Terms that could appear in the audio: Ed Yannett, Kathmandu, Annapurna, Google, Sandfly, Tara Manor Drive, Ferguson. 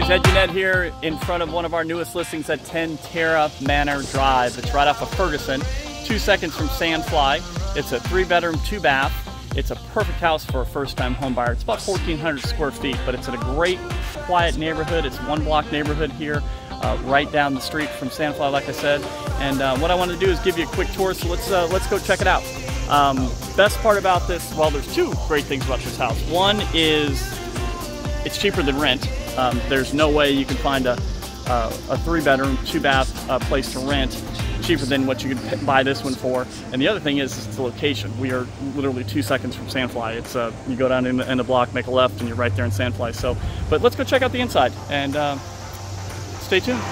guys, Ed Yannett here in front of one of our newest listings at 10 Tara Manor Drive. It's right off of Ferguson, 2 seconds from Sandfly. It's a 3-bedroom, 2-bath. It's a perfect house for a first-time home buyer. It's about 1,400 square feet, but it's in a great, quiet neighborhood. It's one-block neighborhood here, right down the street from Sandfly, like I said. And what I want to do is give you a quick tour, so let's go check it out. Best part about this, well, there's two great things about this house. One is it's cheaper than rent. There's no way you can find a 3-bedroom, 2-bath place to rent cheaper than what you could buy this one for. And the other thing is the location. We are literally 2 seconds from Sandfly. It's you go down in the block, make a left, and you're right there in Sandfly. So, but let's go check out the inside and stay tuned.